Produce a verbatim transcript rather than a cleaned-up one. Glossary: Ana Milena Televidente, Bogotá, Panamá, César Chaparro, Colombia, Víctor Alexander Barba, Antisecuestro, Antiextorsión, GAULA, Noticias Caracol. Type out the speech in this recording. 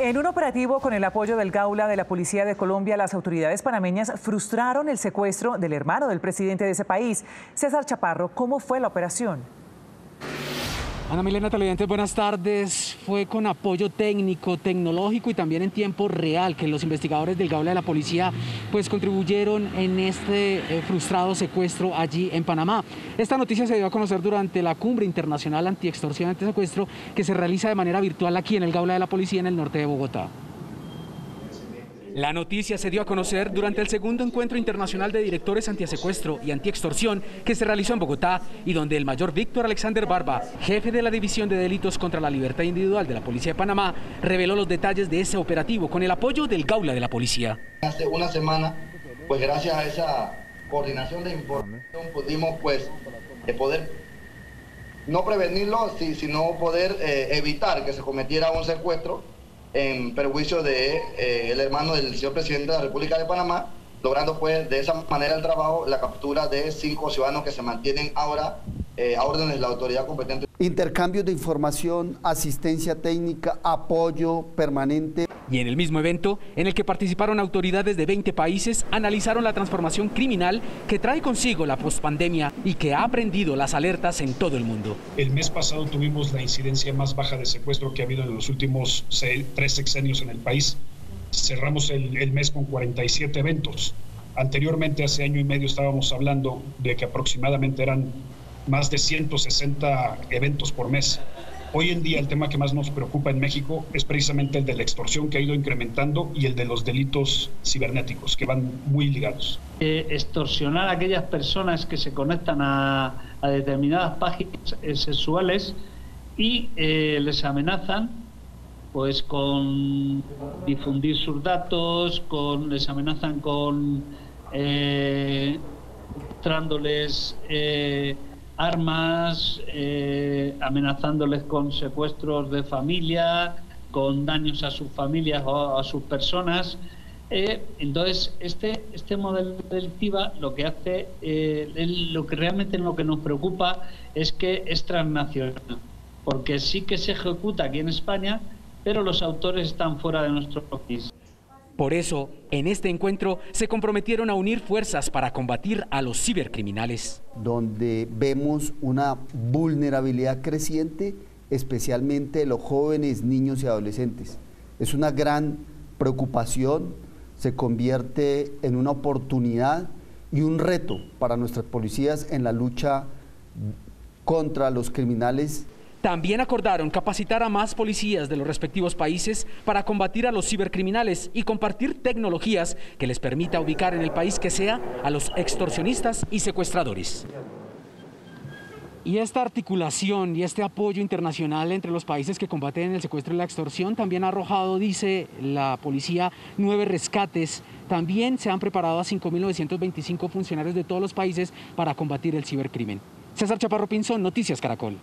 En un operativo con el apoyo del GAULA de la Policía de Colombia, las autoridades panameñas frustraron el secuestro del hermano del presidente de ese país. César Chaparro, ¿cómo fue la operación? Ana Milena Televidente, buenas tardes. Fue con apoyo técnico, tecnológico y también en tiempo real que los investigadores del GAULA de la Policía pues contribuyeron en este eh, frustrado secuestro allí en Panamá. Esta noticia se dio a conocer durante la Cumbre Internacional Antiextorsión y Antisecuestro que se realiza de manera virtual aquí en el GAULA de la Policía en el norte de Bogotá. La noticia se dio a conocer durante el segundo encuentro internacional de directores antisecuestro y antiextorsión que se realizó en Bogotá y donde el mayor Víctor Alexander Barba, jefe de la División de Delitos contra la Libertad Individual de la Policía de Panamá, reveló los detalles de ese operativo con el apoyo del GAULA de la Policía. Hace una semana, pues gracias a esa coordinación de información pudimos pues eh, poder no prevenirlo, sino poder eh, evitar que se cometiera un secuestro en perjuicio de eh, el hermano del señor presidente de la República de Panamá, logrando pues de esa manera el trabajo, la captura de cinco ciudadanos que se mantienen ahora eh, a órdenes de la autoridad competente. Intercambios de información, asistencia técnica, apoyo permanente. Y en el mismo evento, en el que participaron autoridades de veinte países, analizaron la transformación criminal que trae consigo la pospandemia y que ha prendido las alertas en todo el mundo. El mes pasado tuvimos la incidencia más baja de secuestro que ha habido en los últimos seis, tres sexenios en el país. Cerramos el, el mes con cuarenta y siete eventos. Anteriormente, hace año y medio, estábamos hablando de que aproximadamente eran más de ciento sesenta eventos por mes. Hoy en día el tema que más nos preocupa en México es precisamente el de la extorsión, que ha ido incrementando, y el de los delitos cibernéticos, que van muy ligados. Eh, extorsionar a aquellas personas que se conectan a, a determinadas páginas eh, sexuales y eh, les amenazan pues con difundir sus datos, con, les amenazan con eh, mostrándoles eh, armas, eh, amenazándoles con secuestros de familia, con daños a sus familias o a sus personas. Eh, entonces, este, este modelo delictiva lo que hace, eh, lo que realmente lo que nos preocupa es que es transnacional, porque sí que se ejecuta aquí en España, pero los autores están fuera de nuestro país. Por eso, en este encuentro se comprometieron a unir fuerzas para combatir a los cibercriminales. Donde vemos una vulnerabilidad creciente, especialmente de los jóvenes, niños y adolescentes. Es una gran preocupación, se convierte en una oportunidad y un reto para nuestras policías en la lucha contra los criminales. También acordaron capacitar a más policías de los respectivos países para combatir a los cibercriminales y compartir tecnologías que les permita ubicar en el país que sea a los extorsionistas y secuestradores. Y esta articulación y este apoyo internacional entre los países que combaten el secuestro y la extorsión también ha arrojado, dice la policía, nueve rescates. También se han preparado a cinco mil novecientos veinticinco funcionarios de todos los países para combatir el cibercrimen. César Chaparro, Noticias Caracol.